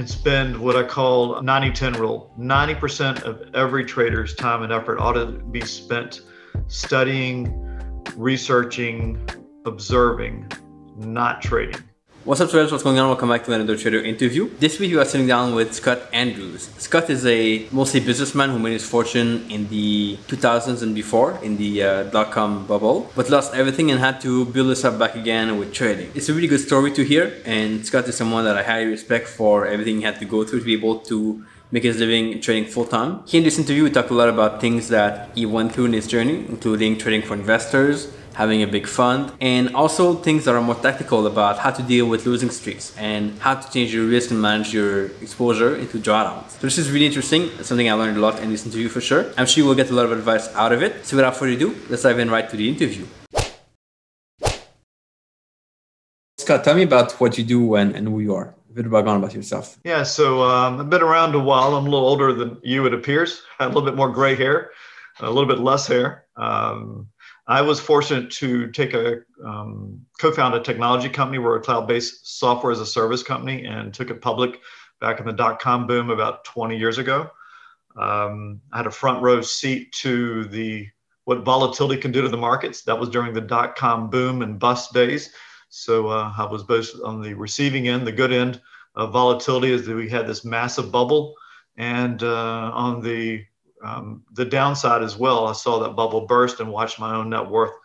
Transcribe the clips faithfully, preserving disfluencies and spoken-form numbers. and spend what I call ninety ten rule. ninety percent of every trader's time and effort ought to be spent studying, researching, observing, not trading. What's up traders, what's going on? Welcome back to another Trader interview. This week we are sitting down with Scott Andrews. Scott is a mostly businessman who made his fortune in the two thousands and before, in the uh, dot-com bubble, but lost everything and had to build himself back again with trading. It's a really good story to hear, and Scott is someone that I highly respect for everything he had to go through to be able to make his living trading full-time. Here in this interview we talked a lot about things that he went through in his journey, including trading for investors, having a big fund, and also things that are more tactical about how to deal with losing streaks and how to change your risk and manage your exposure into drawdowns. So this is really interesting. It's something I learned a lot in this interview for sure. I'm sure you will get a lot of advice out of it. So without further ado, let's dive in right to the interview. Scott, tell me about what you do and, and who you are. A bit about about yourself. Yeah, so um, I've been around a while. I'm a little older than you, it appears. I have a little bit more gray hair, a little bit less hair. Um, I was fortunate to take a um, co-found a technology company. We're a cloud-based software as a service company and took it public back in the dot-com boom about twenty years ago. Um, I had a front row seat to the what volatility can do to the markets. That was during the dot-com boom and bust days. So uh, I was both on the receiving end, the good end of volatility is that we had this massive bubble, and uh, on the Um, the downside as well. I saw that bubble burst and watched my own net worth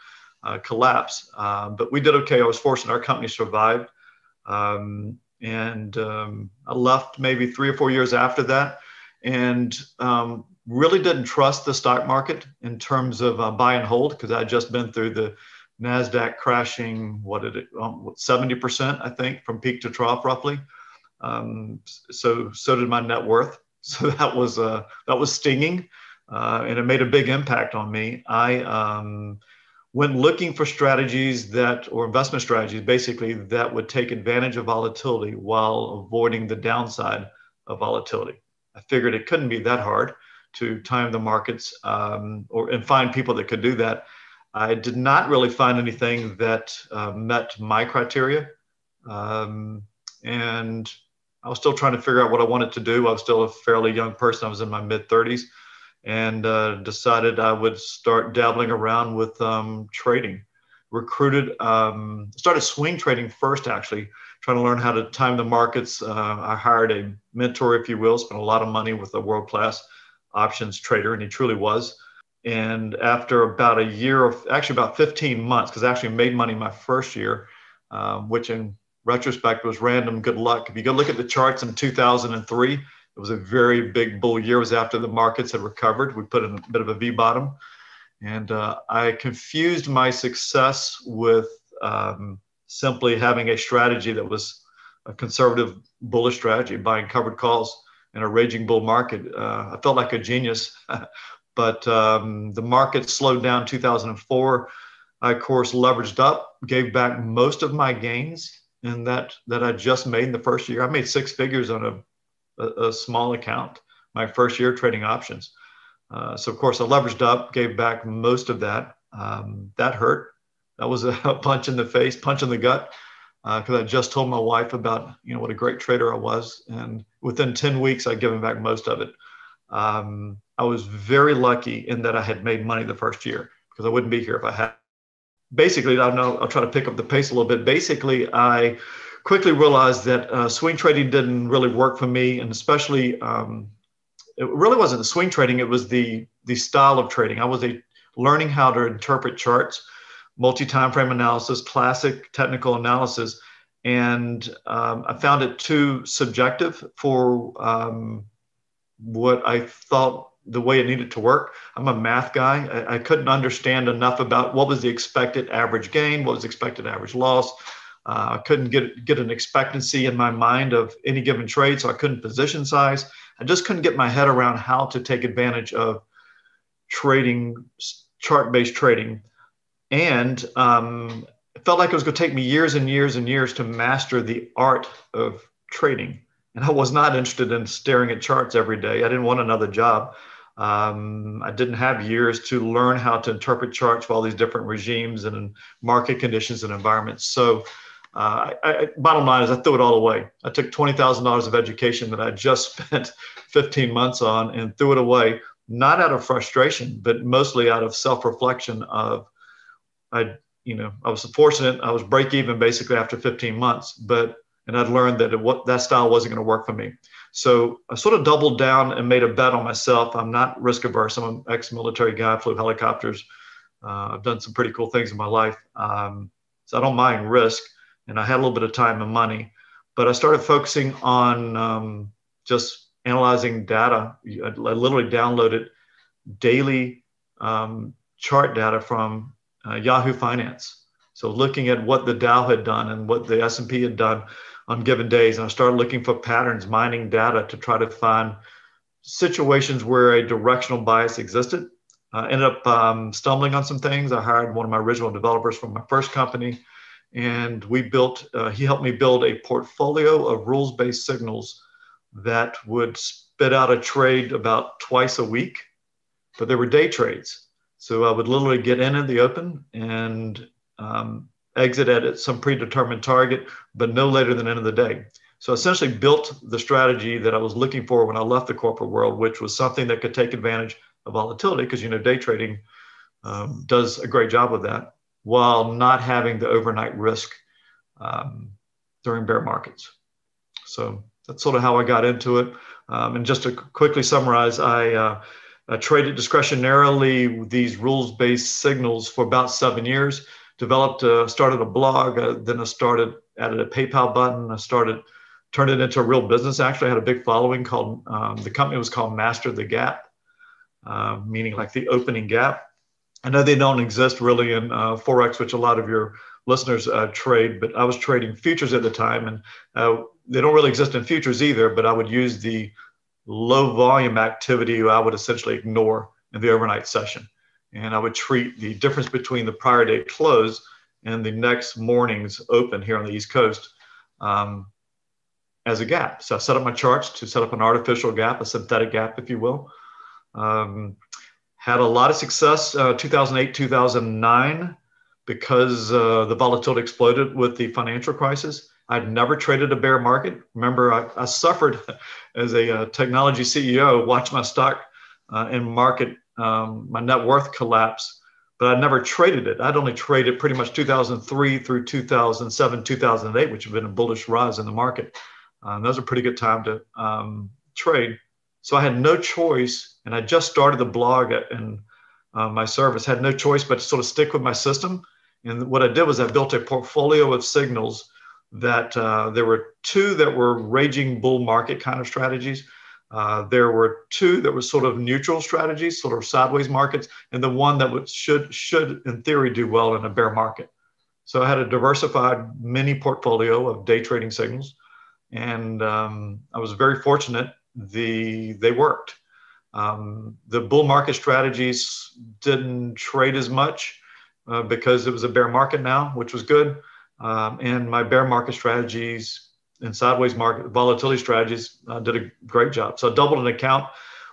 uh, collapse. Uh, but we did okay. I was fortunate. Our company survived. Um, and um, I left maybe three or four years after that, and um, really didn't trust the stock market in terms of uh, buy and hold, because I had just been through the NASDAQ crashing, what did it, um, seventy percent, I think, from peak to trough roughly. Um, so, so did my net worth. So that was uh, that was stinging, uh, and it made a big impact on me. I um, went looking for strategies that, or investment strategies, basically, that would take advantage of volatility while avoiding the downside of volatility. I figured it couldn't be that hard to time the markets um, or and find people that could do that. I did not really find anything that uh, met my criteria, um, and I was still trying to figure out what I wanted to do. I was still a fairly young person. I was in my mid thirties, and uh, decided I would start dabbling around with um, trading. Recruited, um, started swing trading first, actually, trying to learn how to time the markets. Uh, I hired a mentor, if you will, spent a lot of money with a world-class options trader, and he truly was. And after about a year of, actually about fifteen months, because I actually made money my first year, um, which in retrospect was random good luck. If you go look at the charts in two thousand three, it was a very big bull year. It was after the markets had recovered. We put in a bit of a V bottom, and uh, I confused my success with um, simply having a strategy that was a conservative bullish strategy, buying covered calls in a raging bull market. Uh, I felt like a genius, but um, the market slowed down in two thousand four. I, of course, leveraged up, gave back most of my gains. And that that I just made in the first year. I made six figures on a, a, a small account my first year trading options. Uh, so, of course, I leveraged up, gave back most of that. Um, that hurt. That was a, a punch in the face, punch in the gut, because uh, I just told my wife about, you know, what a great trader I was. And within ten weeks, I'd given back most of it. Um, I was very lucky in that I had made money the first year, because I wouldn't be here if I had. Basically, I know I'll try to pick up the pace a little bit. Basically, I quickly realized that uh, swing trading didn't really work for me, and especially um, it really wasn't the swing trading. It was the the style of trading. I was a, learning how to interpret charts, multi-time frame analysis, classic technical analysis, and um, I found it too subjective for um, what I thought the way it needed to work. I'm a math guy. I, I couldn't understand enough about what was the expected average gain, what was expected average loss. Uh, I couldn't get, get an expectancy in my mind of any given trade, so I couldn't position size. I just couldn't get my head around how to take advantage of trading, chart-based trading. And um, it felt like it was going to take me years and years and years to master the art of trading. And I was not interested in staring at charts every day. I didn't want another job. Um, I didn't have years to learn how to interpret charts for all these different regimes and market conditions and environments. So Uh, I, I, bottom line is I threw it all away. I took twenty thousand dollars of education that I just spent fifteen months on and threw it away, not out of frustration, but mostly out of self-reflection of, I, you know, I was fortunate. I was break even basically after fifteen months, but, and I'd learned that it, what, that style wasn't going to work for me. So I sort of doubled down and made a bet on myself. I'm not risk averse. I'm an ex-military guy, flew helicopters. Uh, I've done some pretty cool things in my life. Um, so I don't mind risk. And I had a little bit of time and money, but I started focusing on um, just analyzing data. I, I literally downloaded daily um, chart data from uh, Yahoo Finance. So looking at what the Dow had done and what the S and P had done on given days. And I started looking for patterns, mining data to try to find situations where a directional bias existed. I ended up um, stumbling on some things. I hired one of my original developers from my first company. And we built, uh, he helped me build a portfolio of rules-based signals that would spit out a trade about twice a week, but they were day trades. So I would literally get in at the open and um, exit at some predetermined target, but no later than the end of the day. So I essentially built the strategy that I was looking for when I left the corporate world, which was something that could take advantage of volatility, because you know day trading um, does a great job of that, while not having the overnight risk um, during bear markets. So that's sort of how I got into it. Um, and just to quickly summarize, I, uh, I traded discretionarily these rules-based signals for about seven years, developed, uh, started a blog, uh, then I started, added a PayPal button, I started, turned it into a real business. Actually, I had a big following called, um, the company was called Master the Gap, uh, meaning like the opening gap. I know they don't exist really in uh, Forex, which a lot of your listeners uh, trade, but I was trading futures at the time, and uh, they don't really exist in futures either, but I would use the low volume activity I would essentially ignore in the overnight session. And I would treat the difference between the prior day close and the next morning's open here on the East Coast um, as a gap. So I set up my charts to set up an artificial gap, a synthetic gap, if you will. Um, Had a lot of success uh, two thousand eight, two thousand nine, because uh, the volatility exploded with the financial crisis. I'd never traded a bear market. Remember, I, I suffered as a uh, technology C E O, watched my stock uh, and market, um, my net worth collapse, but I'd never traded it. I'd only traded pretty much two thousand three through two thousand seven, two thousand eight, which had been a bullish rise in the market. Um, that was a pretty good time to um, trade. So I had no choice, and I just started the blog and uh, my service, had no choice but to sort of stick with my system. And what I did was I built a portfolio of signals that uh, there were two that were raging bull market kind of strategies. Uh, there were two that were sort of neutral strategies, sort of sideways markets, and the one that would, should, should in theory do well in a bear market. So I had a diversified mini portfolio of day trading signals, and um, I was very fortunate. The, they worked. Um, the bull market strategies didn't trade as much uh, because it was a bear market now, which was good. Um, and my bear market strategies and sideways market volatility strategies uh, did a great job. So I doubled an account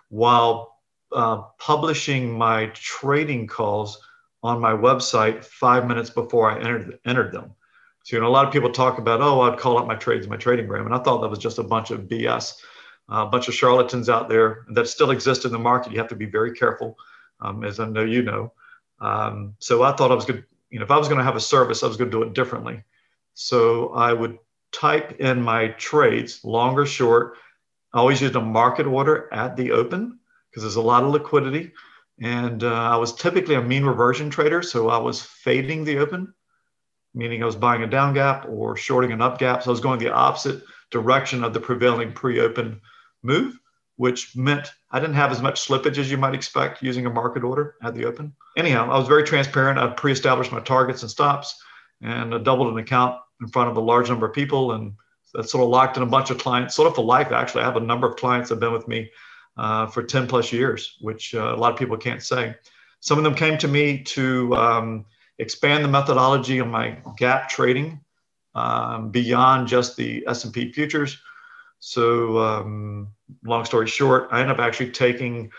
while uh, publishing my trading calls on my website five minutes before I entered, entered them. So, you know, a lot of people talk about, oh, I'd call out my trades, my trading gram. And I thought that was just a bunch of B S. A bunch of charlatans out there that still exist in the market. You have to be very careful, um, as I know you know. Um, so I thought I was good. You know, if I was going to have a service, I was going to do it differently. So I would type in my trades, long or short. I always used a market order at the open because there's a lot of liquidity, and uh, I was typically a mean reversion trader. So I was fading the open, meaning I was buying a down gap or shorting an up gap. So I was going the opposite direction of the prevailing pre-open move, which meant I didn't have as much slippage as you might expect using a market order at the open. Anyhow, I was very transparent. I pre-established my targets and stops, and I doubled an account in front of a large number of people, and that sort of locked in a bunch of clients, sort of for life, actually. I have a number of clients that have been with me uh, for ten plus years, which uh, a lot of people can't say. Some of them came to me to um, expand the methodology on my gap trading um, beyond just the S and P futures. So um, long story short, I ended up actually taking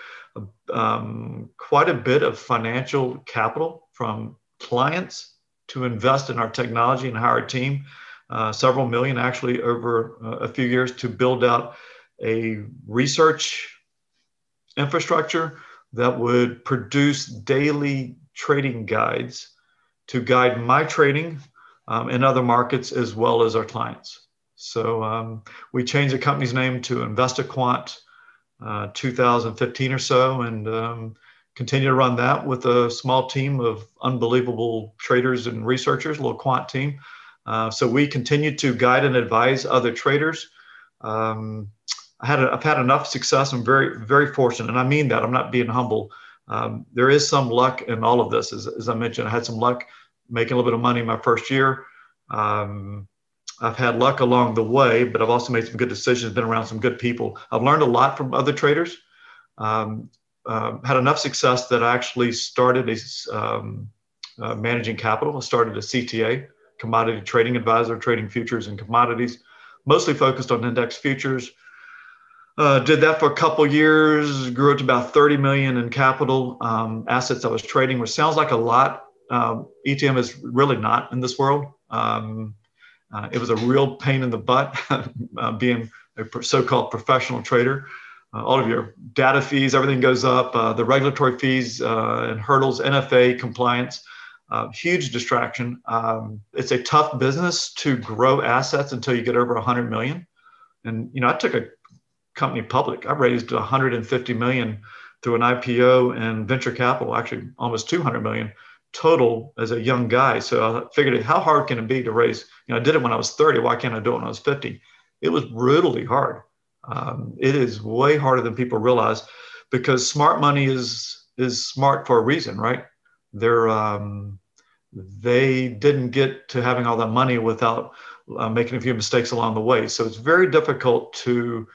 um, quite a bit of financial capital from clients to invest in our technology and hire a team uh, several million actually over uh, a few years to build out a research infrastructure that would produce daily trading guides to guide my trading um, in other markets as well as our clients. So um, we changed the company's name to InvestiQuant uh, two thousand fifteen or so, and um, continue to run that with a small team of unbelievable traders and researchers, a little quant team. Uh, so we continue to guide and advise other traders. Um, I had a, I've had enough success. I'm very, very fortunate, and I mean that. I'm not being humble. Um, there is some luck in all of this. As, as I mentioned, I had some luck making a little bit of money my first year. Um, I've had luck along the way, but I've also made some good decisions, been around some good people. I've learned a lot from other traders, um, uh, had enough success that I actually started a, um, uh, managing capital. I started a C T A, Commodity Trading Advisor, trading futures and commodities, mostly focused on index futures. Uh, did that for a couple years, grew it to about thirty million in capital um, assets I was trading, which sounds like a lot. Um, E T M is really not in this world. Um, uh, it was a real pain in the butt uh, being a so-called professional trader. Uh, all of your data fees, everything goes up, uh, the regulatory fees uh, and hurdles, N F A compliance, uh, huge distraction. Um, it's a tough business to grow assets until you get over one hundred million. And, you know, I took a company public. I raised one hundred fifty million through an I P O and venture capital, actually almost two hundred million total as a young guy. So I figured, how hard can it be to raise? You know, I did it when I was thirty. Why can't I do it when I was fifty? It was brutally hard. Um, it is way harder than people realize, because smart money is is smart for a reason, right? They're um, they didn't get to having all that money without uh, making a few mistakes along the way. So it's very difficult to.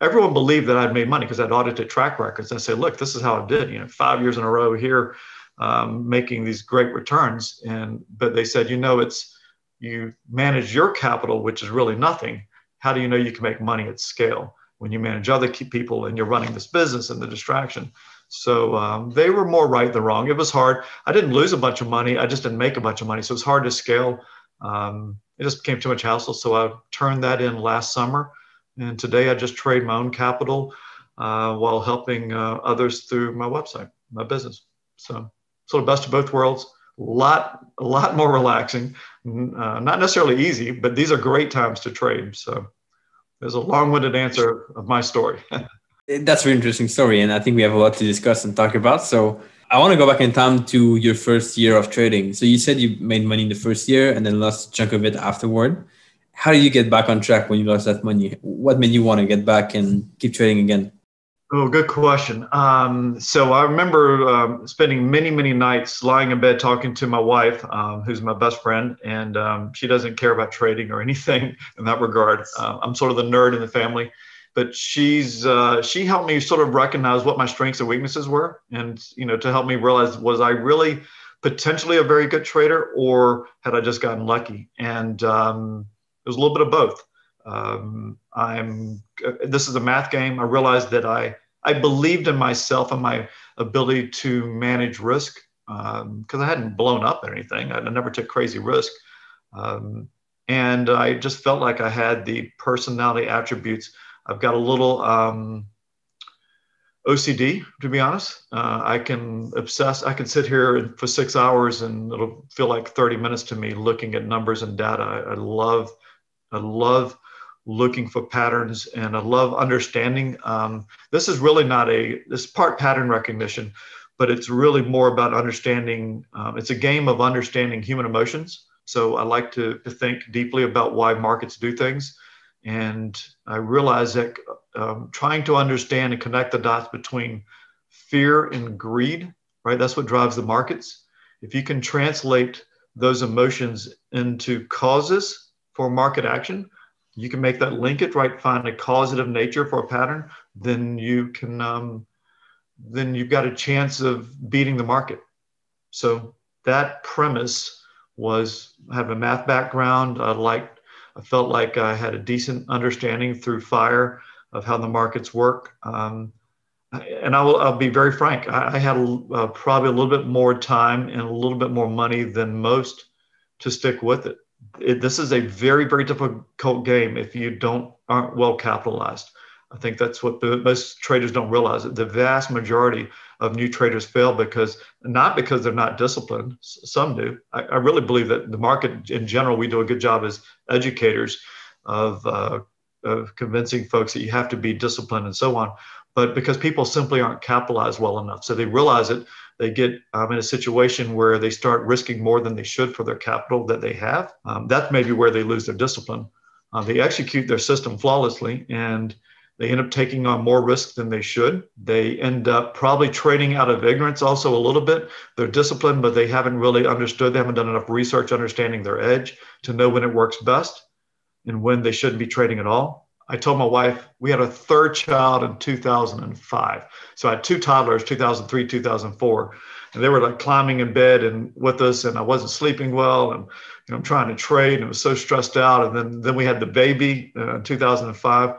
Everyone believed that I'd made money because I'd audited track records and say, look, this is how I did, you know, five years in a row here, um, making these great returns. And, but they said, you know, it's, you manage your capital, which is really nothing. How do you know you can make money at scale when you manage other key people and you're running this business and the distraction? So um, they were more right than wrong. It was hard. I didn't lose a bunch of money. I just didn't make a bunch of money. So it was hard to scale. Um, it just became too much hassle. So I turned that in last summer. And today I just trade my own capital uh, while helping uh, others through my website, my business. So sort of best of both worlds, a lot, a lot more relaxing, uh, not necessarily easy, but these are great times to trade. So there's a long-winded answer of my story. That's a really interesting story. And I think we have a lot to discuss and talk about. So I want to go back in time to your first year of trading. So you said you made money in the first year and then lost a chunk of it afterward. How did you get back on track when you lost that money? What made you want to get back and keep trading again? Oh, good question. Um, so I remember um, spending many, many nights lying in bed talking to my wife, um, who's my best friend, and um, she doesn't care about trading or anything in that regard. Uh, I'm sort of the nerd in the family, but she's uh, she helped me sort of recognize what my strengths and weaknesses were, and you know, to help me realize, was I really potentially a very good trader, or had I just gotten lucky? And um, it was a little bit of both. Um, I'm. This is a math game. I realized that I I believed in myself and my ability to manage risk, because um, I hadn't blown up or anything. I never took crazy risk, um, and I just felt like I had the personality attributes. I've got a little um, O C D, to be honest. Uh, I can obsess. I can sit here for six hours and it'll feel like thirty minutes to me, looking at numbers and data. I, I love. I love looking for patterns, and I love understanding. Um, this is really not a, this part pattern recognition, but it's really more about understanding. Um, it's a game of understanding human emotions. So I like to, to think deeply about why markets do things. And I realize that um, trying to understand and connect the dots between fear and greed, right? That's what drives the markets. If you can translate those emotions into causes for market action, you can make that linkage, right? Find a causative nature for a pattern, then you can, um, then you've got a chance of beating the market. So that premise was, I have a math background. I liked, I felt like I had a decent understanding through fire of how the markets work. Um, and I will, I'll be very frank. I, I had a, uh, probably a little bit more time and a little bit more money than most to stick with it. it, this is a very, very difficult game if you don't aren't well capitalized. I think that's what the, most traders don't realize. The vast majority of new traders fail because, not because they're not disciplined, some do. I, I really believe that the market in general, we do a good job as educators of, uh, of convincing folks that you have to be disciplined and so on, but because people simply aren't capitalized well enough. So they realize it, they get um, in a situation where they start risking more than they should for their capital that they have. Um, that's maybe where they lose their discipline. Uh, they execute their system flawlessly and they end up taking on more risk than they should. They end up probably trading out of ignorance also a little bit. They're disciplined, but they haven't really understood. They haven't done enough research understanding their edge to know when it works best and when they shouldn't be trading at all. I told my wife, we had a third child in two thousand five. So I had two toddlers, two thousand three, two thousand four. And they were like climbing in bed and with us, and I wasn't sleeping well. And you know, I'm trying to trade and I was so stressed out. And then, then we had the baby uh, in two thousand five.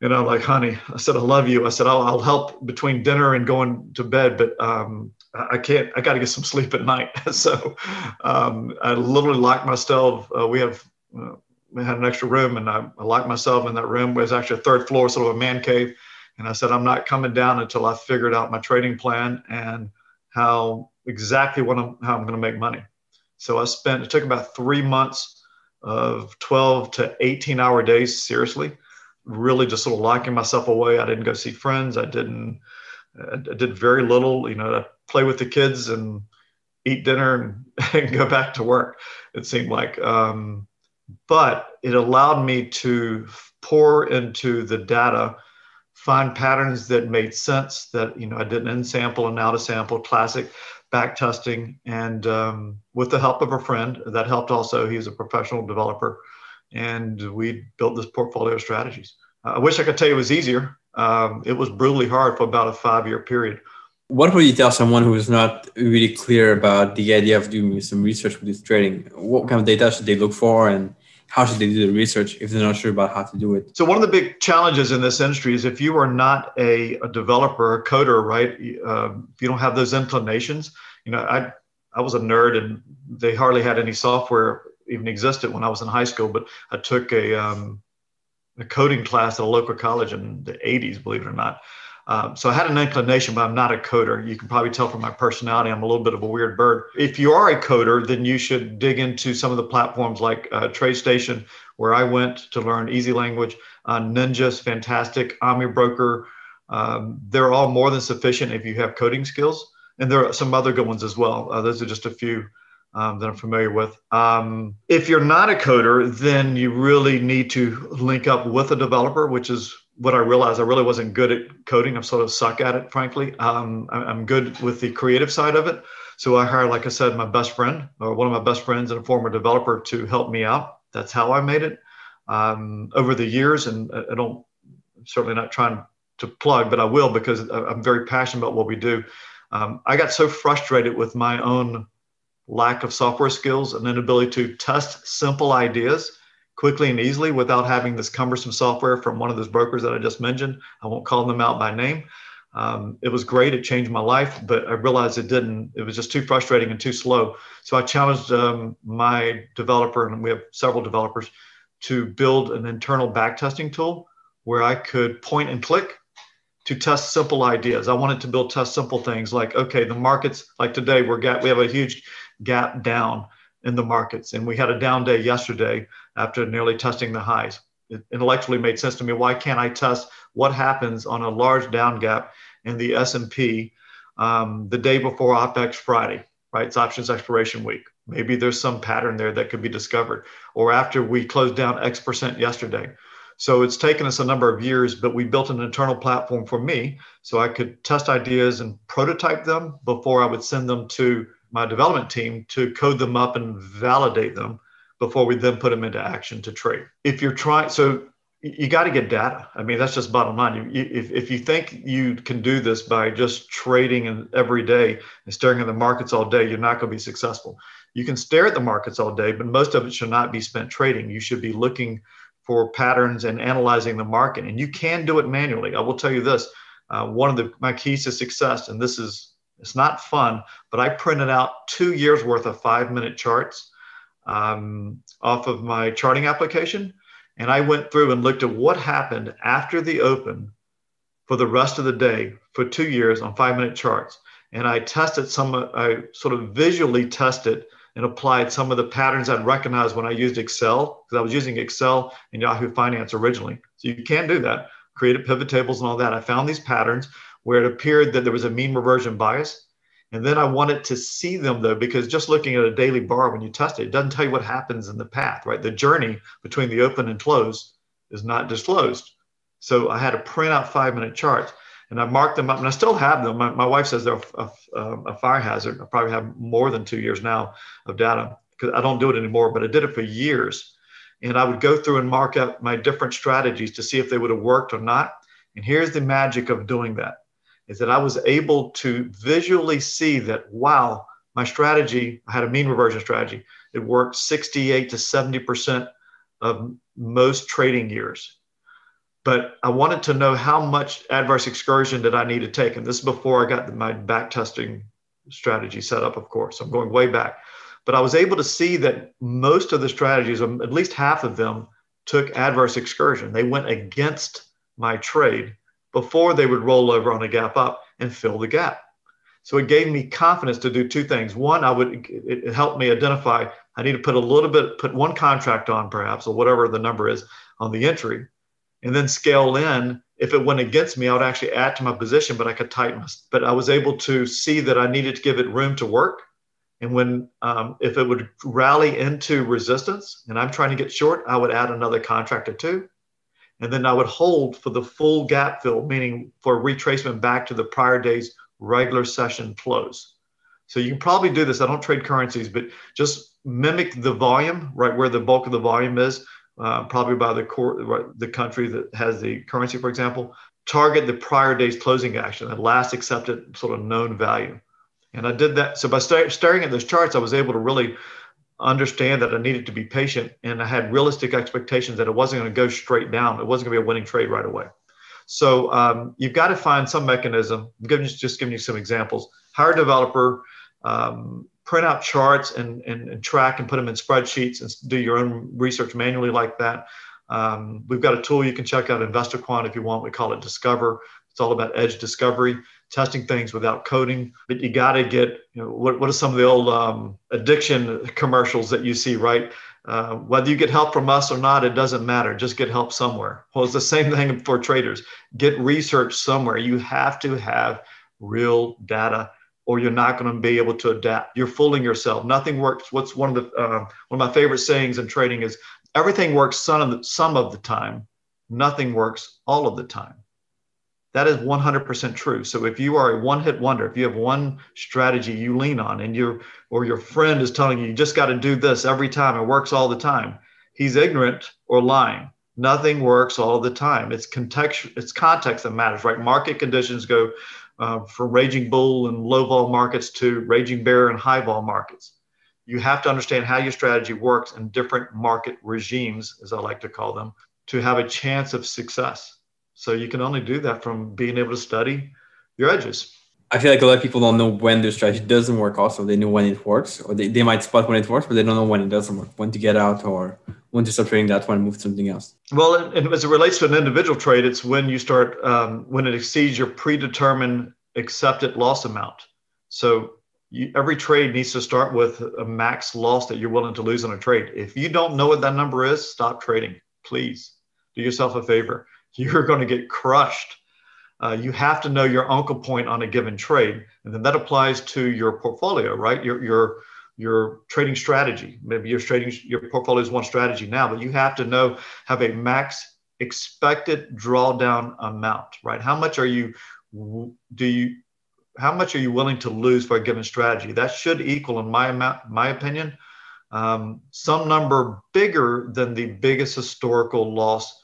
And I'm like, honey, I said, I love you. I said, I'll, I'll help between dinner and going to bed, but um, I can't, I got to get some sleep at night. So um, I literally locked myself. Uh, we have, uh, we had an extra room and I, I locked myself in that room. It was actually a third floor, sort of a man cave. And I said, I'm not coming down until I figured out my trading plan and how exactly what I'm, how I'm going to make money. So I spent, it took about three months of twelve to eighteen hour days, seriously. Really just sort of locking myself away. I didn't go see friends. I didn't, I did very little, you know, I play with the kids and eat dinner and, and go back to work, it seemed like. Um, but it allowed me to pour into the data, find patterns that made sense that, you know, I did an in-sample and out-of-sample, classic back testing. And um, with the help of a friend, that helped also. He's a professional developer. And we built this portfolio of strategies. I wish I could tell you it was easier. Um, it was brutally hard for about a five-year period. What would you tell someone who is not really clear about the idea of doing some research with this trading? What kind of data should they look for and how should they do the research if they're not sure about how to do it? So one of the big challenges in this industry is if you are not a, a developer, a coder, right? Uh, if you don't have those inclinations, you know, I, I was a nerd and they hardly had any software even existed when I was in high school, but I took a, um, a coding class at a local college in the eighties, believe it or not. Um, so I had an inclination, but I'm not a coder. You can probably tell from my personality, I'm a little bit of a weird bird. If you are a coder, then you should dig into some of the platforms like uh, TradeStation, where I went to learn EasyLanguage. Uh, Ninja is fantastic. AmiBroker, um, they're all more than sufficient if you have coding skills. And there are some other good ones as well. Uh, those are just a few Um, that I'm familiar with. Um, if you're not a coder, then you really need to link up with a developer, which is what I realized. I really wasn't good at coding. I'm sort of suck at it, frankly. Um, I'm good with the creative side of it. So I hired, like I said, my best friend, or one of my best friends and a former developer to help me out. That's how I made it um, over the years. And I don't, I'm certainly not trying to plug, but I will because I'm very passionate about what we do. Um, I got so frustrated with my own lack of software skills and inability to test simple ideas quickly and easily without having this cumbersome software from one of those brokers that I just mentioned. I won't call them out by name. Um, it was great. It changed my life, but I realized it didn't. It was just too frustrating and too slow. So I challenged um, my developer, and we have several developers, to build an internal backtesting tool where I could point and click to test simple ideas. I wanted to build test simple things like, okay, the markets, like today, we're got, we have a huge gap down in the markets. And we had a down day yesterday after nearly testing the highs. It intellectually made sense to me. Why can't I test what happens on a large down gap in the S and P um, the day before OpEx Friday, right? It's options expiration week. Maybe there's some pattern there that could be discovered, or after we closed down X percent yesterday. So it's taken us a number of years, but we built an internal platform for me so I could test ideas and prototype them before I would send them to my development team to code them up and validate them before we then put them into action to trade. If you're trying, so you got to get data. I mean, that's just bottom line. You, if, if you think you can do this by just trading and every day and staring at the markets all day, you're not going to be successful. You can stare at the markets all day, but most of it should not be spent trading. You should be looking for patterns and analyzing the market. And you can do it manually. I will tell you this, uh, one of the, my keys to success, and this is, it's not fun, but I printed out two years worth of five minute charts um, off of my charting application. And I went through and looked at what happened after the open for the rest of the day for two years on five minute charts. And I tested some, I sort of visually tested and applied some of the patterns I'd recognized when I used Excel, because I was using Excel and Yahoo Finance originally. So you can do that, created pivot tables and all that. I found these patterns where it appeared that there was a mean reversion bias. And then I wanted to see them though, because just looking at a daily bar when you test it, it doesn't tell you what happens in the path, right? The journey between the open and close is not disclosed. So I had to print out five minute charts and I marked them up, and I still have them. My, my wife says they're a, a, a fire hazard. I probably have more than two years now of data because I don't do it anymore, but I did it for years. And I would go through and mark up my different strategies to see if they would have worked or not. And here's the magic of doing that. Is that I was able to visually see that, wow, my strategy, I had a mean reversion strategy. It worked sixty-eight to seventy percent of most trading years. But I wanted to know how much adverse excursion did I need to take. And this is before I got my back testing strategy set up, of course. I'm going way back. But I was able to see that most of the strategies, at least half of them, took adverse excursion. They went against my trade before they would roll over on a gap up and fill the gap. So it gave me confidence to do two things. One, I would, it helped me identify, I need to put a little bit, put one contract on perhaps, or whatever the number is on the entry, and then scale in. If it went against me, I would actually add to my position, but I could tighten. But I was able to see that I needed to give it room to work. And when, um, if it would rally into resistance and I'm trying to get short, I would add another contract or two. And then I would hold for the full gap fill, meaning for retracement back to the prior day's regular session close. So you can probably do this. I don't trade currencies, but just mimic the volume, right where the bulk of the volume is, uh, probably by the core, right, the country that has the currency, for example. Target the prior day's closing action, that last accepted sort of known value. And I did that. So by st- staring at those charts, I was able to really understand that I needed to be patient, and I had realistic expectations that it wasn't going to go straight down. It wasn't going to be a winning trade right away. So um, you've got to find some mechanism. I'm giving you, just giving you some examples. Hire a developer, um, print out charts and, and, and track and put them in spreadsheets and do your own research manually like that. Um, we've got a tool you can check out, InvestiQuant, if you want. We call it Discover. It's all about edge discovery, testing things without coding. But you got to get, you know, what, what are some of the old um, addiction commercials that you see, right? Uh, whether you get help from us or not, it doesn't matter. Just get help somewhere. Well, it's the same thing for traders. Get research somewhere. You have to have real data or you're not going to be able to adapt. You're fooling yourself. Nothing works. What's one of the uh, one of my favorite sayings in trading is everything works some of the, some of the time. Nothing works all of the time. That is one hundred percent true. So if you are a one-hit wonder, if you have one strategy you lean on and you're, or your friend is telling you, you just got to do this every time, it works all the time, he's ignorant or lying. Nothing works all the time. It's context, it's context that matters, right? Market conditions go uh, from raging bull and low vol markets to raging bear and high vol markets. You have to understand how your strategy works in different market regimes, as I like to call them, to have a chance of success. So you can only do that from being able to study your edges. I feel like a lot of people don't know when their strategy doesn't work also. They know when it works, or they, they might spot when it works, but they don't know when it doesn't work, when to get out or when to start trading that one and move to something else. Well, and as it relates to an individual trade, it's when you start, um, when it exceeds your predetermined accepted loss amount. So you, every trade needs to start with a max loss that you're willing to lose on a trade. If you don't know what that number is, stop trading. Please do yourself a favor. You're going to get crushed. Uh, you have to know your anchor point on a given trade. And then that applies to your portfolio, right? Your, your, your trading strategy. Maybe your trading, your portfolio is one strategy now, but you have to know, have a max expected drawdown amount, right? How much are you, do you, how much are you willing to lose for a given strategy? That should equal, in my amount, my opinion, um, some number bigger than the biggest historical loss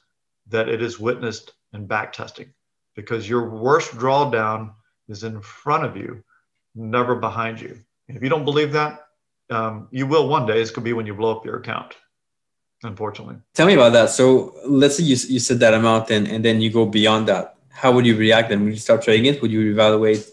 that it is witnessed in backtesting, because your worst drawdown is in front of you, never behind you. And if you don't believe that, um, you will one day. It's going to be when you blow up your account, unfortunately. Tell me about that. So let's say you, you said that amount and, and then you go beyond that. How would you react then? Would you stop trading it? Would you evaluate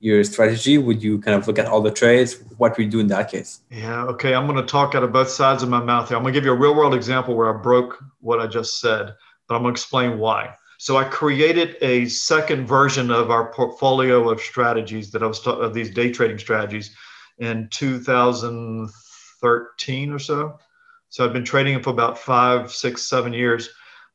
your strategy? Would you kind of look at all the trades? What do you do in that case? Yeah, okay. I'm going to talk out of both sides of my mouth here. I'm going to give you a real world example where I broke what I just said, but I'm going to explain why. So I created a second version of our portfolio of strategies that I was talking of these day trading strategies in two thousand thirteen or so. So I've been trading it for about five, six, seven years.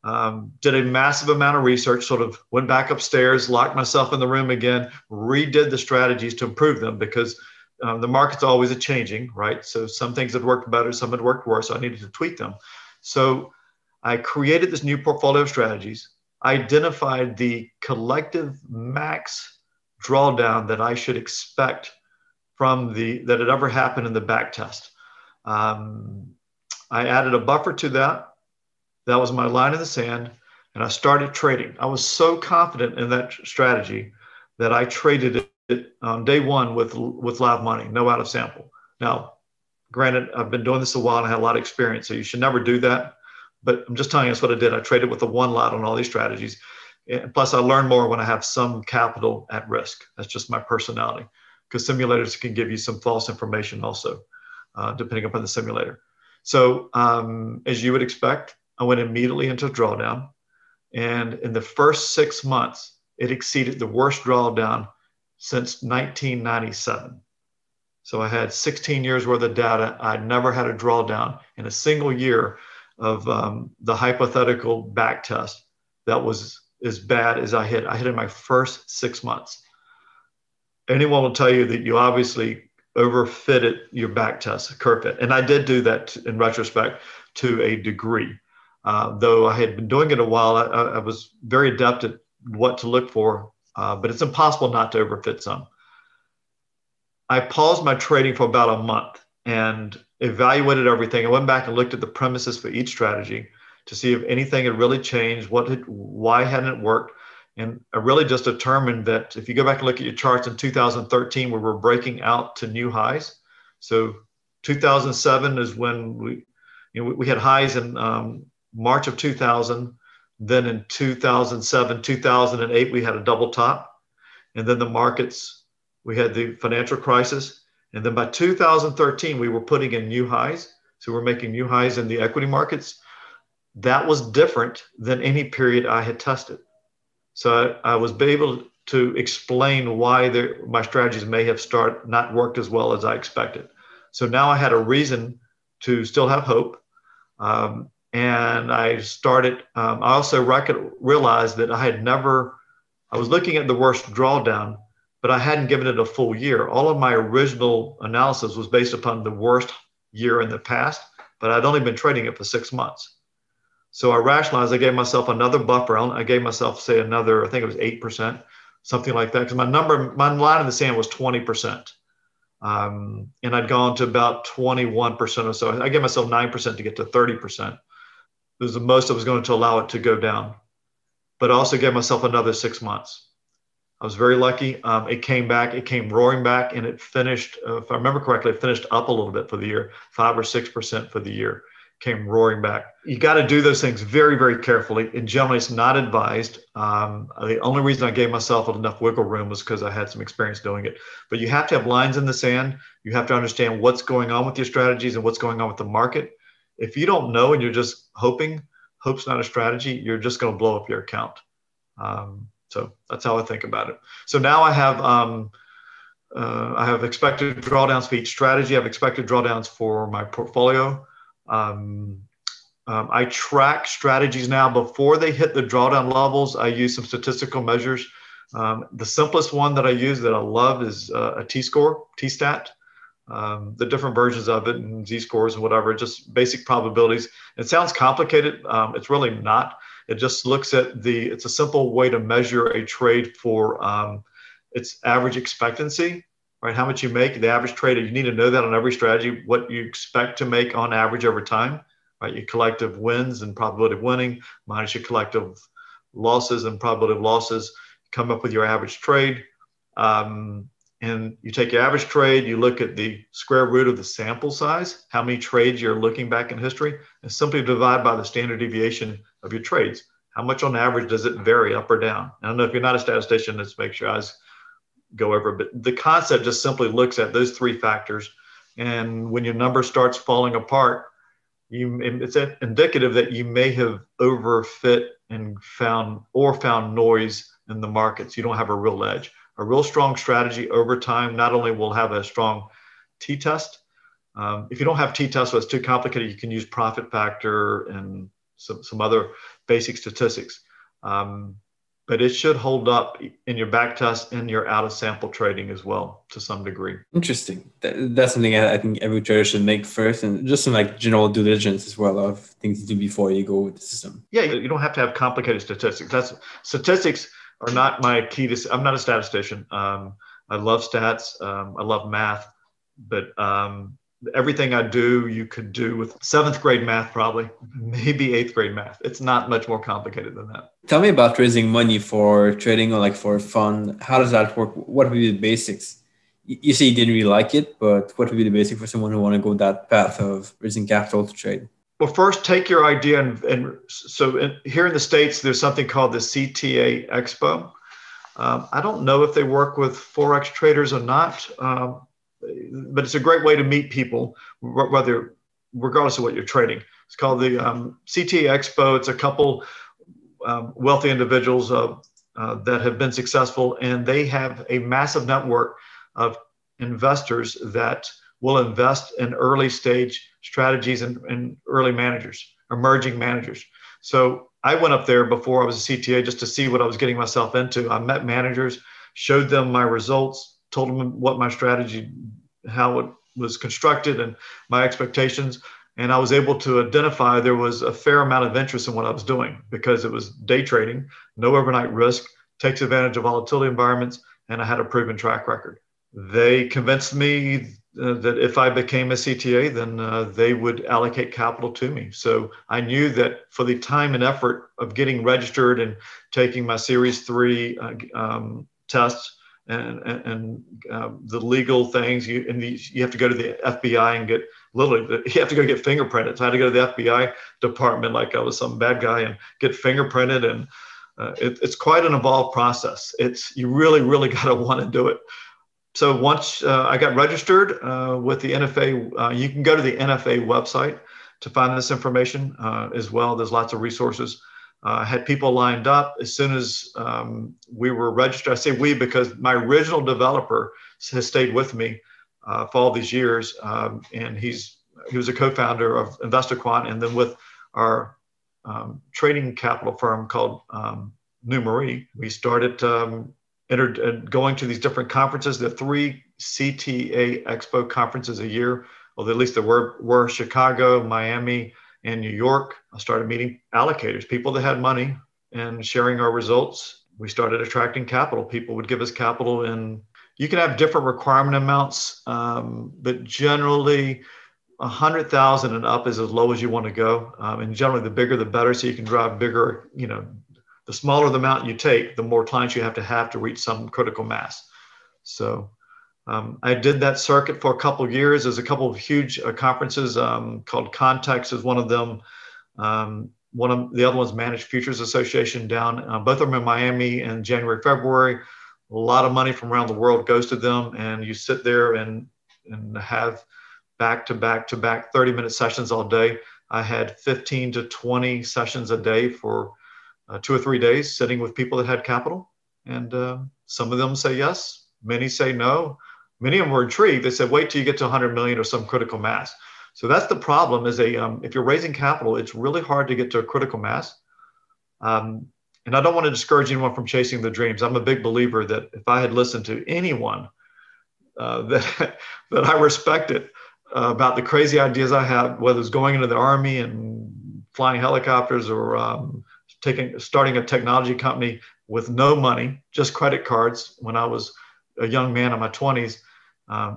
Um, did a massive amount of research, sort of went back upstairs, locked myself in the room again, redid the strategies to improve them because um, the market's always a changing, right? So some things had worked better, some had worked worse. So I needed to tweak them. So I created this new portfolio of strategies, identified the collective max drawdown that I should expect from the, that had ever happened in the back test. Um, I added a buffer to that. That was my line in the sand, and I started trading. I was so confident in that strategy that I traded it on day one with, with live money, no out of sample. Now, granted, I've been doing this a while and I had a lot of experience, so you should never do that. But I'm just telling you that's what I did. I traded with a one lot on all these strategies. And plus, I learn more when I have some capital at risk. That's just my personality, because simulators can give you some false information also, uh, depending upon the simulator. So um, as you would expect, I went immediately into drawdown, and in the first six months, it exceeded the worst drawdown since nineteen ninety-seven. So I had sixteen years worth of data. I'd never had a drawdown in a single year of um, the hypothetical back test that was as bad as I hit. I hit in my first six months. Anyone will tell you that you obviously overfitted your back test, curve fit, and I did do that in retrospect to a degree. Uh, though I had been doing it a while, I, I was very adept at what to look for, uh, but it's impossible not to overfit some. I paused my trading for about a month and evaluated everything. I went back and looked at the premises for each strategy to see if anything had really changed, what had, why hadn't it worked. And I really just determined that if you go back and look at your charts in two thousand thirteen, we were breaking out to new highs. So two thousand seven is when we, you know, we had highs in um, March of two thousand, then in two thousand seven, two thousand eight, we had a double top, and then the markets, we had the financial crisis. And then by two thousand thirteen, we were putting in new highs. So we're making new highs in the equity markets. That was different than any period I had tested. So I, I was able to explain why the, my strategies may have start, not worked as well as I expected. So now I had a reason to still have hope. Um, And I started, um, I also rec- realized that I had never, I was looking at the worst drawdown, but I hadn't given it a full year. All of my original analysis was based upon the worst year in the past, but I'd only been trading it for six months. So I rationalized, I gave myself another buffer. I gave myself, say, another, I think it was eight percent, something like that. Because my number, my line in the sand was twenty percent. Um, and I'd gone to about twenty-one percent or so. I gave myself nine percent to get to thirty percent. It was the most I was going to allow it to go down, but I also gave myself another six months. I was very lucky. Um, it came back, it came roaring back, and it finished, uh, if I remember correctly, it finished up a little bit for the year, five or six percent for the year, came roaring back. You got to do those things very, very carefully, and generally it's not advised. Um, the only reason I gave myself enough wiggle room was because I had some experience doing it, but you have to have lines in the sand. You have to understand what's going on with your strategies and what's going on with the market. If you don't know and you're just hoping, hope's not a strategy, you're just going to blow up your account. Um, so that's how I think about it. So now I have um, uh, I have expected drawdowns for each strategy. I have expected drawdowns for my portfolio. Um, um, I track strategies now before they hit the drawdown levels. I use some statistical measures. Um, the simplest one that I use that I love is uh, a T-score, T-stat. Um, the different versions of it and Z-scores and whatever, just basic probabilities. It sounds complicated. Um, it's really not. It just looks at the, it's a simple way to measure a trade for um, its average expectancy, right? How much you make, the average trader, you need to know that on every strategy, what you expect to make on average over time, right? Your collective wins and probability of winning minus your collective losses and probability of losses, come up with your average trade. Um, And you take your average trade, you look at the square root of the sample size, how many trades you're looking back in history, and simply divide by the standard deviation of your trades. How much on average does it vary up or down? And I don't know if you're not a statistician, let's make sure I was go over. But the concept just simply looks at those three factors. And when your number starts falling apart, you, it's indicative that you may have overfit and found or found noise in the markets. You don't have a real edge. A real strong strategy over time not only will have a strong t-test. Um, if you don't have t-test, so it's too complicated, you can use profit factor and some, some other basic statistics. Um, but it should hold up in your back test and your out of sample trading as well to some degree. Interesting. That, that's something I think every trader should make first, and just some like general due diligence as well of things to do before you go with the system. Yeah, you don't have to have complicated statistics. That's statistics are not my key to, I'm not a statistician. Um, I love stats. Um, I love math, but um, everything I do, you could do with seventh grade math, probably, maybe eighth grade math. It's not much more complicated than that. Tell me about raising money for trading or like for fun. How does that work? What would be the basics? You say you didn't really like it, but what would be the basic for someone who want to go that path of raising capital to trade? Well, first take your idea. And, and so in, here in the States, there's something called the C T A Expo. Um, I don't know if they work with Forex traders or not, um, but it's a great way to meet people, whether regardless of what you're trading. It's called the um, C T A Expo. It's a couple um, wealthy individuals uh, uh, that have been successful, and they have a massive network of investors that will invest in early stage strategies and, and early managers, emerging managers. So I went up there before I was a C T A just to see what I was getting myself into. I met managers, showed them my results, told them what my strategy, how it was constructed and my expectations. And I was able to identify there was a fair amount of interest in what I was doing because it was day trading, no overnight risk, takes advantage of volatility environments, and I had a proven track record. They convinced me Uh, that if I became a C T A, then uh, they would allocate capital to me. So I knew that for the time and effort of getting registered and taking my Series three uh, um, tests and, and, and uh, the legal things, you, and the, you have to go to the F B I and get, literally, you have to go get fingerprinted. So I had to go to the F B I department like I was some bad guy and get fingerprinted. And uh, it, it's quite an involved process. It's, you really, really got to want to do it. So once uh, I got registered uh, with the N F A, uh, you can go to the N F A website to find this information uh, as well. There's lots of resources. Uh, I had people lined up as soon as um, we were registered. I say we because my original developer has stayed with me uh, for all these years. Um, and he's he was a co-founder of InvestiQuant and then with our um, trading capital firm called um, Numeri. We started um, and going to these different conferences, the three C T A Expo conferences a year, or at least there were, were Chicago, Miami, and New York. I started meeting allocators, people that had money and sharing our results. We started attracting capital. People would give us capital, and you can have different requirement amounts, um, but generally one hundred thousand and up is as low as you want to go. Um, and generally the bigger, the better, so you can drive bigger, you know. The smaller the amount you take, the more clients you have to have to reach some critical mass. So um, I did that circuit for a couple of years. There's a couple of huge uh, conferences um, called Context is one of them. Um, one of the other one's Managed Futures Association down. Uh, both of them in Miami in January, February. A lot of money from around the world goes to them, and you sit there and and have back to back to back thirty minute sessions all day. I had fifteen to twenty sessions a day for Uh, two or three days sitting with people that had capital. And uh, some of them say yes, many say no. Many of them were intrigued. They said, wait till you get to one hundred million or some critical mass. So that's the problem is a, um, if you're raising capital, it's really hard to get to a critical mass. Um, and I don't want to discourage anyone from chasing the dreams. I'm a big believer that if I had listened to anyone uh, that, that I respected uh, about the crazy ideas I had, whether it's going into the army and flying helicopters or um, Taking, starting a technology company with no money, just credit cards when I was a young man in my twenties um,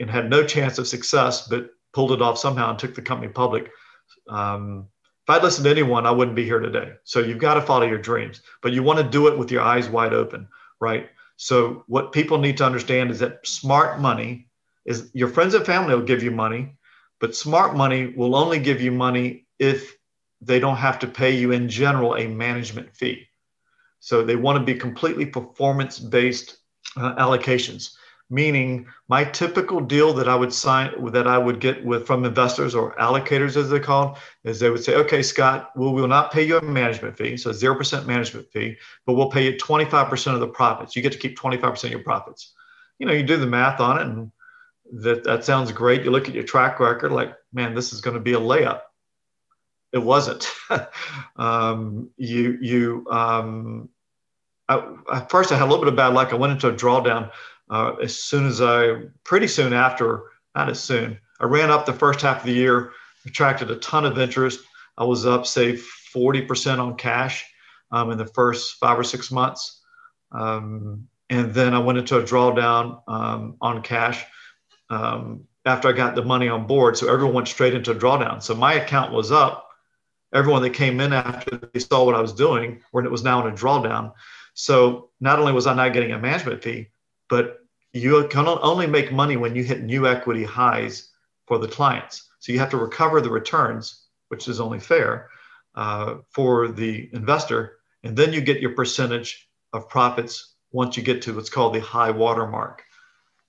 and had no chance of success, but pulled it off somehow and took the company public. Um, if I'd listened to anyone, I wouldn't be here today. So you've got to follow your dreams, but you want to do it with your eyes wide open, right? So what people need to understand is that smart money is your friends and family will give you money, but smart money will only give you money if they don't have to pay you in general a management fee. So they want to be completely performance-based uh, allocations, meaning my typical deal that I would sign, that I would get with from investors or allocators, as they're called, is they would say, okay, Scott, we'll, we'll not pay you a management fee, so zero percent management fee, but we'll pay you twenty-five percent of the profits. You get to keep twenty-five percent of your profits. You know, you do the math on it, and that, that sounds great. You look at your track record, like, man, this is going to be a layup. It wasn't. um, you, you, um, I, at first I had a little bit of bad luck. I went into a drawdown uh, as soon as I, pretty soon after, not as soon. I ran up the first half of the year, attracted a ton of interest. I was up, say, forty percent on cash um, in the first five or six months. Um, and then I went into a drawdown um, on cash um, after I got the money on board. So everyone went straight into a drawdown. So my account was up. Everyone that came in after they saw what I was doing, when it was now in a drawdown. So not only was I not getting a management fee, but you can only make money when you hit new equity highs for the clients. So you have to recover the returns, which is only fair uh, for the investor. And then you get your percentage of profits once you get to what's called the high water mark.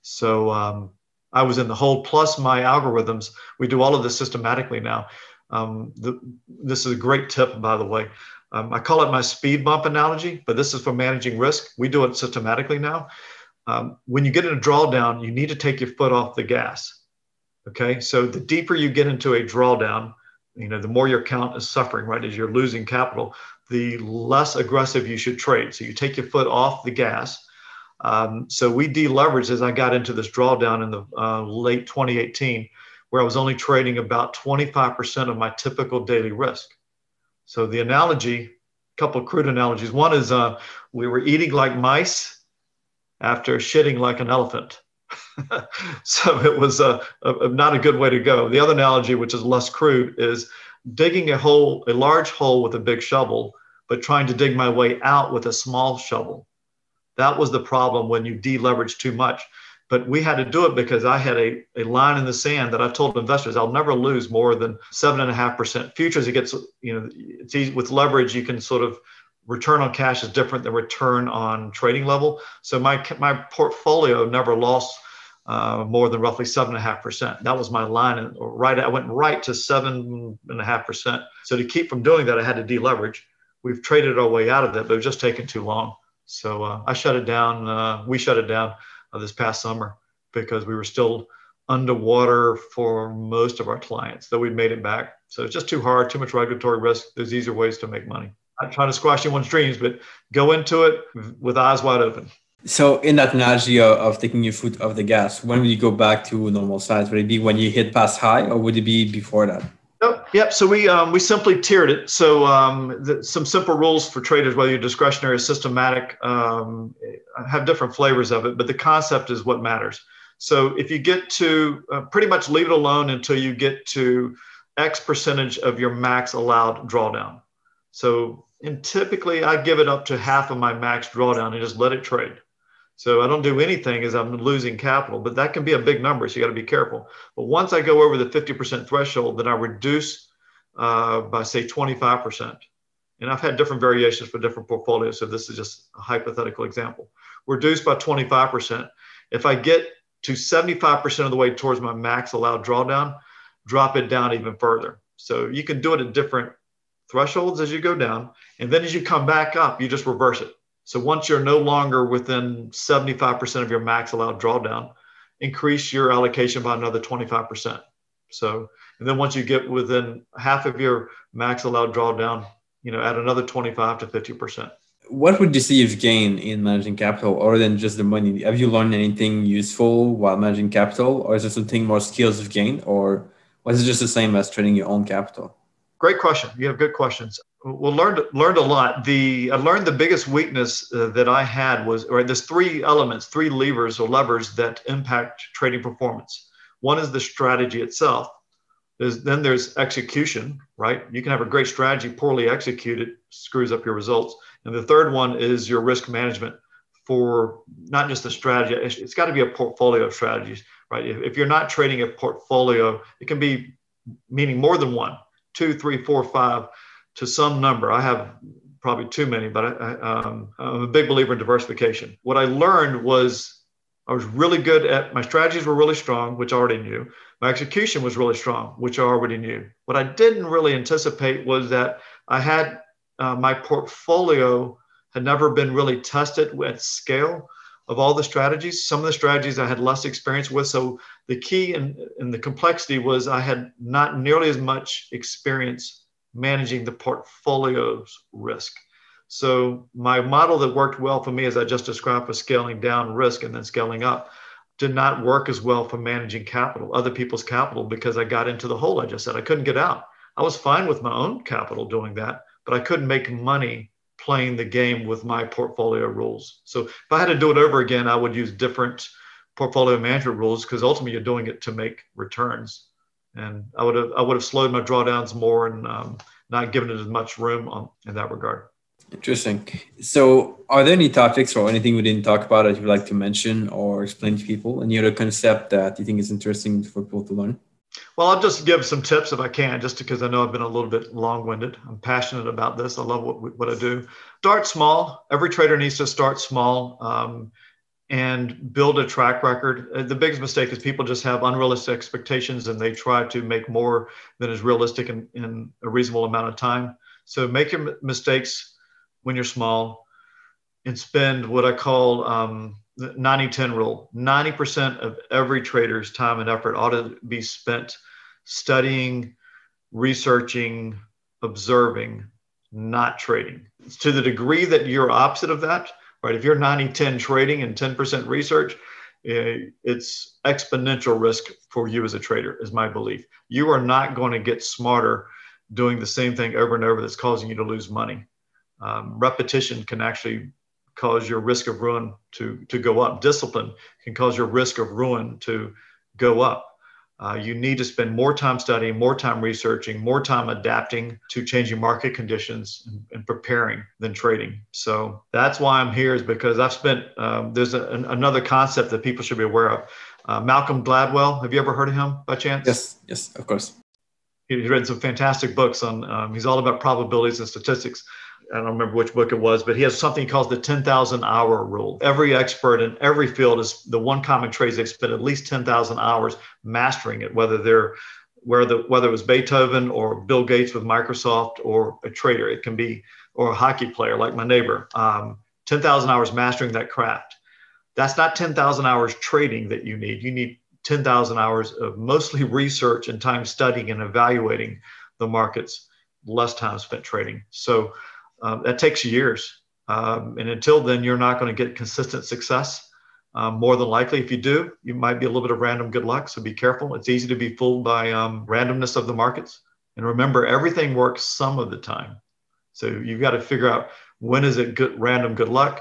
So um, I was in the hole, plus my algorithms. We do all of this systematically now. Um, the, this is a great tip, by the way. Um, I call it my speed bump analogy, but this is for managing risk. We do it systematically now. Um, when you get in a drawdown, you need to take your foot off the gas. Okay, so the deeper you get into a drawdown, you know, the more your account is suffering, right? As you're losing capital, the less aggressive you should trade. So you take your foot off the gas. Um, so we deleveraged as I got into this drawdown in the uh, late twenty eighteen, where I was only trading about twenty-five percent of my typical daily risk. So the analogy, a couple of crude analogies. One is uh, we were eating like mice after shitting like an elephant. So it was uh, a, not a good way to go. The other analogy, which is less crude, is digging a hole, a large hole with a big shovel, but trying to dig my way out with a small shovel. That was the problem when you deleverage too much. But we had to do it because I had a, a line in the sand that I told investors, I'll never lose more than seven and a half percent futures. It gets, you know, it's easy with leverage. You can sort of return on cash is different than return on trading level. So my, my portfolio never lost uh, more than roughly seven and a half percent. That was my line. And right, I went right to seven and a half percent. So to keep from doing that, I had to deleverage. We've traded our way out of that, but it's just taken too long. So uh, I shut it down. Uh, we shut it down. This past summer, because we were still underwater for most of our clients, though we made it back. So it's just too hard, too much regulatory risk. There's easier ways to make money. I'm not trying to squash anyone's dreams, but go into it with eyes wide open. So in that analogy of taking your foot off the gas, when would you go back to normal size? Would it be when you hit past high, or would it be before that? Yep. Yep. So we um, we simply tiered it. So um, the, some simple rules for traders, whether you're discretionary or systematic, um, have different flavors of it, but the concept is what matters. So if you get to uh, pretty much leave it alone until you get to X percentage of your max allowed drawdown. So and typically I give it up to half of my max drawdown and just let it trade. So I don't do anything as I'm losing capital, but that can be a big number, so you got to be careful. But once I go over the fifty percent threshold, then I reduce uh, by, say, twenty-five percent. And I've had different variations for different portfolios, so this is just a hypothetical example. Reduce by twenty-five percent. If I get to seventy-five percent of the way towards my max allowed drawdown, drop it down even further. So you can do it at different thresholds as you go down, and then as you come back up, you just reverse it. So once you're no longer within seventy-five percent of your max allowed drawdown, increase your allocation by another twenty-five percent. So, and then once you get within half of your max allowed drawdown, you know, add another twenty-five to fifty percent. What would you say you've gained in managing capital other than just the money? Have you learned anything useful while managing capital, or is there something more skills you've gained, or was it just the same as trading your own capital? Great question. You have good questions. Well, learned learned a lot. The I learned the biggest weakness uh, that I had was, or there's three elements, three levers or levers that impact trading performance. One is the strategy itself. There's, then there's execution, right? You can have a great strategy, poorly executed, screws up your results. And the third one is your risk management for not just the strategy. It's, it's got to be a portfolio of strategies, right? If, if you're not trading a portfolio, it can be meaning more than one, two, three, four, five, to some number. I have probably too many, but I, I, um, I'm a big believer in diversification. What I learned was I was really good at, my strategies were really strong, which I already knew. My execution was really strong, which I already knew. What I didn't really anticipate was that I had uh, my portfolio had never been really tested at scale of all the strategies. Some of the strategies I had less experience with. So the key and, and the complexity was I had not nearly as much experience managing the portfolio's risk. So my model that worked well for me, as I just described, for scaling down risk and then scaling up, did not work as well for managing capital, other people's capital, because I got into the hole I just said. I couldn't get out. I was fine with my own capital doing that, but I couldn't make money playing the game with my portfolio rules. So if I had to do it over again, I would use different portfolio management rules, because ultimately you're doing it to make returns. And I would have, I would have slowed my drawdowns more and um, not given it as much room on, in that regard. Interesting. So are there any topics or anything we didn't talk about that you'd like to mention or explain to people? Any other concept that you think is interesting for people to learn? Well, I'll just give some tips if I can, just because I know I've been a little bit long-winded. I'm passionate about this. I love what, what I do. Start small. Every trader needs to start small um, and build a track record. The biggest mistake is people just have unrealistic expectations and they try to make more than is realistic in, in a reasonable amount of time. So make your mistakes when you're small and spend what I call... Um, the ninety ten rule. ninety percent of every trader's time and effort ought to be spent studying, researching, observing, not trading. To the degree that you're opposite of that, right? If you're ninety ten trading and ten percent research, it's exponential risk for you as a trader, is my belief. You are not going to get smarter doing the same thing over and over that's causing you to lose money. Um, repetition can actually cause your risk of ruin to, to go up. Discipline can cause your risk of ruin to go up. Uh, you need to spend more time studying, more time researching, more time adapting to changing market conditions and, and preparing than trading. So that's why I'm here, is because I've spent, um, there's a, an, another concept that people should be aware of. Uh, Malcolm Gladwell, have you ever heard of him by chance? Yes, yes, of course. He, he's read some fantastic books on, um, he's all about probabilities and statistics. I don't remember which book it was, but he has something called the ten thousand hour rule. Every expert in every field is the one common trade they spend at least ten thousand hours mastering it, whether they're where the whether it was Beethoven or Bill Gates with Microsoft or a trader, it can be, or a hockey player like my neighbor. Um, ten thousand hours mastering that craft. That's not ten thousand hours trading that you need. You need ten thousand hours of mostly research and time studying and evaluating the markets, less time spent trading. So Um, that takes years. Um, and until then, you're not going to get consistent success. Um, more than likely, if you do, you might be a little bit of random good luck. So be careful. It's easy to be fooled by um, randomness of the markets. And remember, everything works some of the time. So you've got to figure out when is it good, random good luck,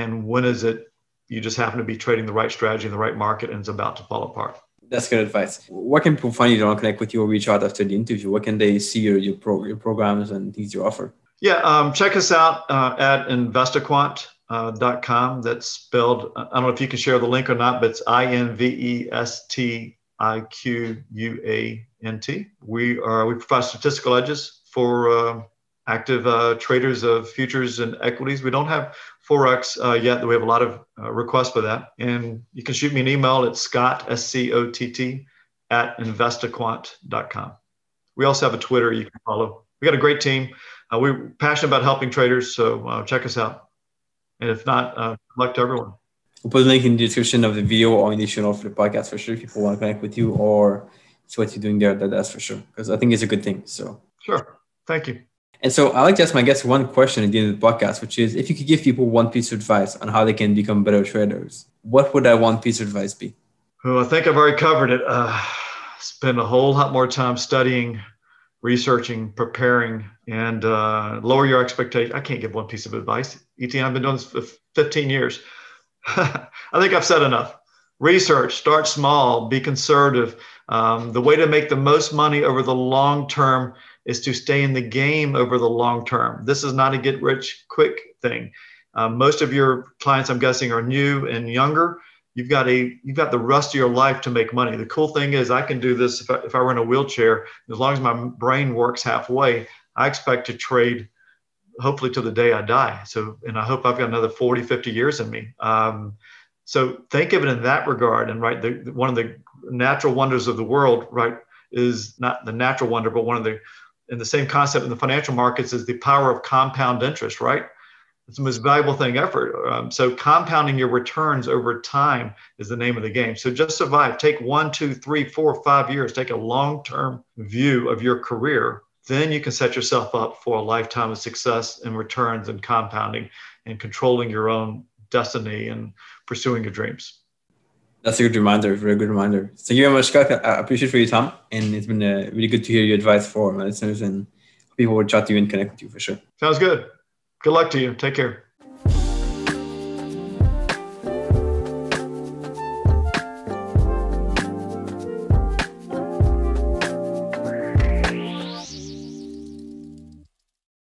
and when is it you just happen to be trading the right strategy in the right market and it's about to fall apart. That's good advice. Where can people find you to connect with you or reach out after the interview? Where can they see your, your, pro, your programs and things you offer? Yeah, um, check us out uh, at InvestiQuant dot com. Uh, That's spelled, I don't know if you can share the link or not, but it's I N V E S T I Q U A N T. We are we provide statistical edges for uh, active uh, traders of futures and equities. We don't have Forex uh, yet. We have a lot of uh, requests for that. And you can shoot me an email at Scott, S C O T T, at InvestiQuant dot com. We also have a Twitter you can follow. We got a great team. Uh, we're passionate about helping traders, so uh, check us out. And if not, uh, good luck to everyone. We'll put a link in the description of the video or in the show notes for the podcast for sure. If people want to connect with you or see what you're doing there, that, that's for sure. Because I think it's a good thing. So sure. Thank you. And so I like to ask my guests one question at the end of the podcast, which is if you could give people one piece of advice on how they can become better traders, what would that one piece of advice be? Well, I think I've already covered it. Uh, spend a whole lot more time studying, researching, preparing, and uh, lower your expectation. I can't give one piece of advice. Etienne, I've been doing this for fifteen years. I think I've said enough. Research, start small, be conservative. Um, the way to make the most money over the long term is to stay in the game over the long term. This is not a get rich quick thing. Uh, most of your clients, I'm guessing, are new and younger. You've got a you've got the rest of your life to make money. The cool thing is I can do this if I, if I were in a wheelchair. As long as my brain works halfway, I expect to trade hopefully till the day I die. So, and I hope I've got another forty, fifty years in me. Um, so think of it in that regard. And right, the, one of the natural wonders of the world, right, is not the natural wonder, but one of the, and the same concept in the financial markets is the power of compound interest, right? It's the most valuable thing ever. Um, so compounding your returns over time is the name of the game. So just survive. Take one, two, three, four, five years. Take a long-term view of your career. Then you can set yourself up for a lifetime of success in returns and compounding and controlling your own destiny and pursuing your dreams. That's a good reminder, very good reminder. Thank you very much, Scott. I appreciate for your time. And it's been uh, really good to hear your advice for my listeners, and people will chat to you and connect with you for sure. Sounds good. Good luck to you. Take care.